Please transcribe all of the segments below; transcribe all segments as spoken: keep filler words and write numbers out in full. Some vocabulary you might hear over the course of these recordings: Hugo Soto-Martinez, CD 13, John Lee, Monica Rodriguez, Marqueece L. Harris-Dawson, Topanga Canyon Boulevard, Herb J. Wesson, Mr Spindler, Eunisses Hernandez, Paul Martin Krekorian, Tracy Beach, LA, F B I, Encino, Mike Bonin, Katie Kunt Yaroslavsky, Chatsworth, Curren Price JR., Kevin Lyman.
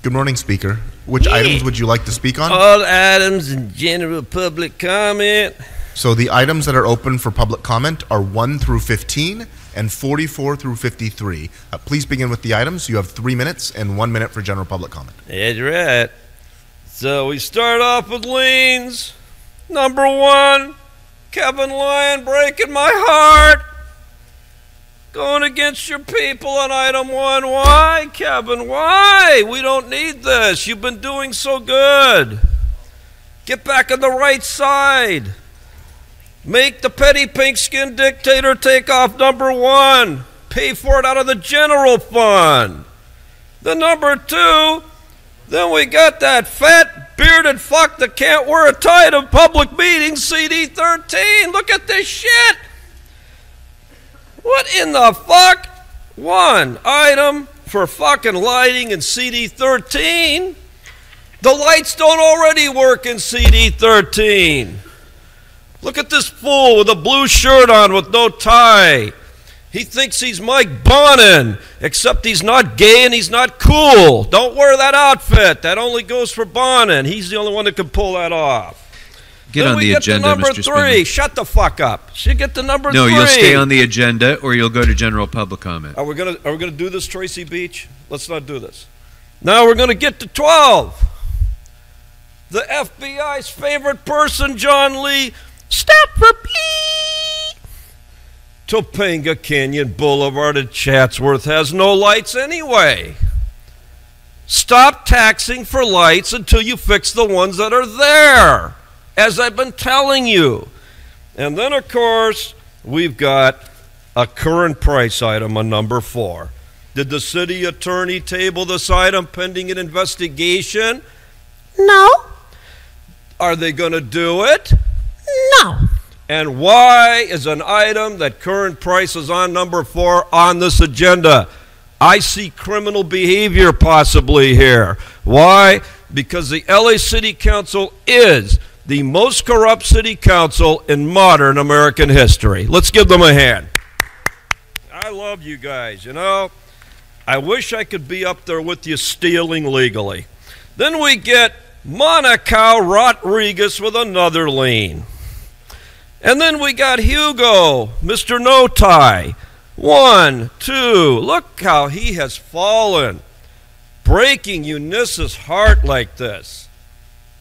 Good morning, Speaker. Which yeah. items would you like to speak on? All items in general public comment. So the items that are open for public comment are one through fifteen and forty-four through fifty-three. Uh, please begin with the items. You have three minutes and one minute for general public comment. That's right. So we start off with liens. Number one, Kevin Lyman breaking my heart. Going against your people on item one. Why, Kevin? Why? We don't need this. You've been doing so good. Get back on the right side. Make the petty pink-skinned dictator take off number one. Pay for it out of the general fund. The number two, then we got that fat, bearded fuck that can't wear a tie to public meetings, C D thirteen. Look at this shit. What in the fuck? One item for fucking lighting in C D thirteen. The lights don't already work in C D thirteen. Look at this fool with a blue shirt on with no tie. He thinks he's Mike Bonin, except he's not gay and he's not cool. Don't wear that outfit. That only goes for Bonin. He's the only one that can pull that off. Get then on the agenda, Mister Spindler. Number three, shut the fuck up. She get the number no, three. No, you'll stay on the agenda, or you'll go to general public comment. Are we gonna Are we gonna do this, Tracy Beach? Let's not do this. Now we're gonna get to twelve. The F B I's favorite person, John Lee. Stop for me. Topanga Canyon Boulevard at Chatsworth has no lights anyway. Stop taxing for lights until you fix the ones that are there, as I've been telling you. And then, of course, we've got a current price item on number four. Did the city attorney table this item pending an investigation? No. Are they going to do it? No. And why is an item that current price is on number four on this agenda? I see criminal behavior possibly here. Why? Because the L A City Council is the most corrupt city council in modern American history. Let's give them a hand. I love you guys, you know. I wish I could be up there with you stealing legally. Then we get Monica Rodriguez with another lien. And then we got Hugo, Mister No Tie. One, two, look how he has fallen. Breaking Eunisses' heart like this.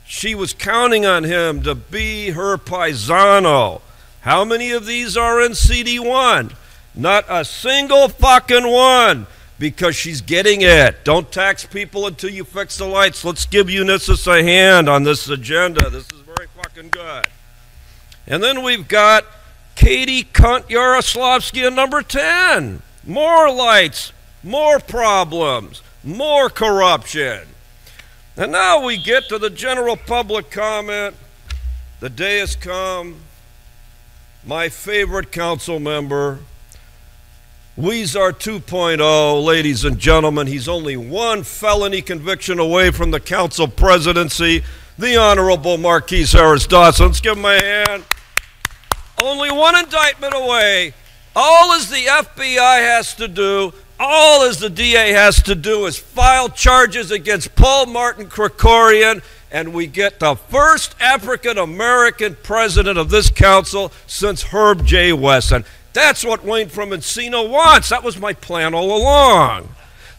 She was counting on him to be her paisano. How many of these are in C D one? Not a single fucking one, because she's getting it. Don't tax people until you fix the lights. Let's give Eunisses a hand on this agenda. This is very fucking good. And then we've got Katie Kunt Yaroslavsky at number ten. More lights, more problems, more corruption. And now we get to the general public comment. The day has come. My favorite council member, Weezer two point oh, ladies and gentlemen, he's only one felony conviction away from the council presidency, the Honorable Marqueece L. Harris-Dawson. Let's give him a hand. Only one indictment away. All is the F B I has to do, all as the D A has to do is file charges against Paul Martin Krekorian, and we get the first African-American president of this council since Herb J. Wesson. That's what Wayne from Encino wants. That was my plan all along.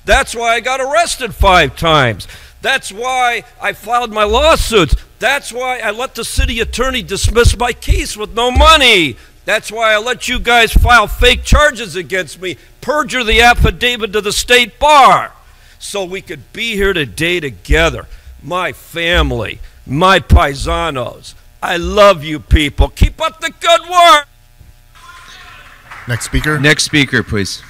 That's why I got arrested five times. That's why I filed my lawsuits. That's why I let the city attorney dismiss my case with no money. That's why I let you guys file fake charges against me, perjure the affidavit to the state bar, so we could be here today together. My family, my paisanos, I love you people. Keep up the good work. Next speaker. Next speaker, please.